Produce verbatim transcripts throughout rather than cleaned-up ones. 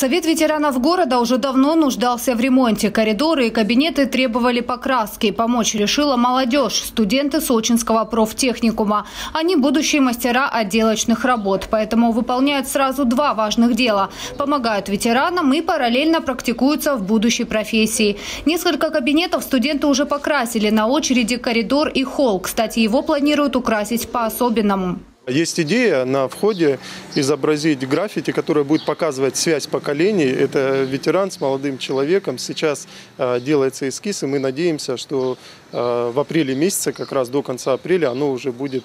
Совет ветеранов города уже давно нуждался в ремонте. Коридоры и кабинеты требовали покраски. Помочь решила молодежь, студенты Сочинского профтехникума. Они будущие мастера отделочных работ, поэтому выполняют сразу два важных дела. Помогают ветеранам и параллельно практикуются в будущей профессии. Несколько кабинетов студенты уже покрасили. На очереди коридор и холл. Кстати, его планируют украсить по-особенному. Есть идея на входе изобразить граффити, которая будет показывать связь поколений. Это ветеран с молодым человеком. Сейчас делается эскиз, и мы надеемся, что в апреле месяце, как раз до конца апреля, оно уже будет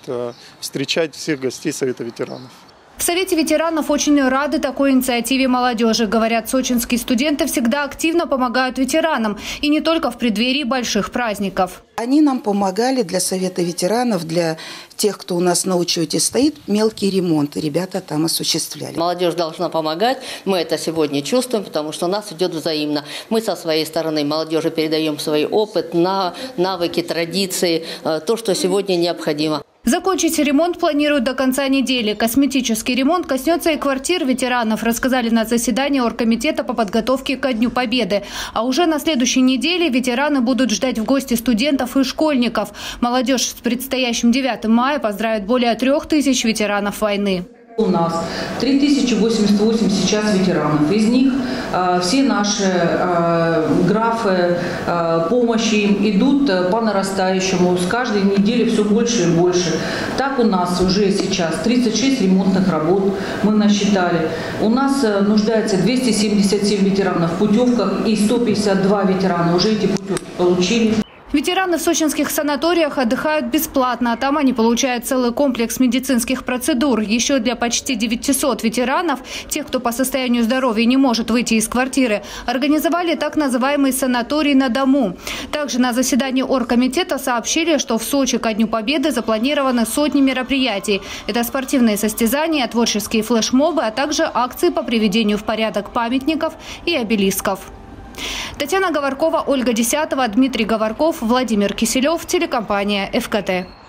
встречать всех гостей Совета ветеранов. В Совете ветеранов очень рады такой инициативе молодежи. Говорят, сочинские студенты всегда активно помогают ветеранам. И не только в преддверии больших праздников. Они нам помогали для Совета ветеранов, для тех, кто у нас на учете стоит, мелкий ремонт. Ребята там осуществляли. Молодежь должна помогать. Мы это сегодня чувствуем, потому что у нас идет взаимно. Мы со своей стороны молодежи передаем свой опыт, навыки, традиции, то, что сегодня необходимо. Закончить ремонт планируют до конца недели. Косметический ремонт коснется и квартир ветеранов, рассказали на заседании Оргкомитета по подготовке ко Дню Победы. А уже на следующей неделе ветераны будут ждать в гости студентов и школьников. Молодежь с предстоящим девятым мая поздравит более трех тысяч ветеранов войны. У нас три тысячи восемьдесят восемь сейчас ветеранов. Из них э, все наши э, графы э, помощи им идут по нарастающему. С каждой недели все больше и больше. Так у нас уже сейчас тридцать шесть ремонтных работ мы насчитали. У нас нуждается двести семьдесят семь ветеранов в путевках, и сто пятьдесят два ветерана уже эти путевки получили. Ветераны в сочинских санаториях отдыхают бесплатно, а там они получают целый комплекс медицинских процедур. Еще для почти девятисот ветеранов, тех, кто по состоянию здоровья не может выйти из квартиры, организовали так называемый санаторий на дому. Также на заседании Оргкомитета сообщили, что в Сочи ко Дню Победы запланированы сотни мероприятий. Это спортивные состязания, творческие флешмобы, а также акции по приведению в порядок памятников и обелисков. Татьяна Говоркова, Ольга Десятова, Дмитрий Говорков, Владимир Киселев, телекомпания ФКТ.